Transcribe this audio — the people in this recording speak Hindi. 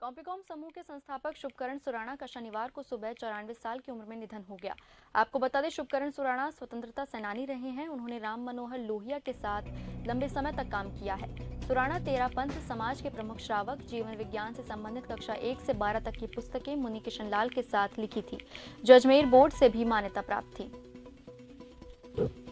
कॉम्पीकॉम समूह के संस्थापक शुभकरण सुराणा का शनिवार को सुबह 94 साल की उम्र में निधन हो गया। आपको बता दें, शुभकरण सुराणा स्वतंत्रता सेनानी रहे हैं। उन्होंने राम मनोहर लोहिया के साथ लंबे समय तक काम किया है। सुराणा तेरापंथ समाज के प्रमुख श्रावक, जीवन विज्ञान से संबंधित कक्षा 1 से 12 तक की पुस्तकें मुनि किशन लाल के साथ लिखी थी, जो अजमेर बोर्ड से भी मान्यता प्राप्त थी।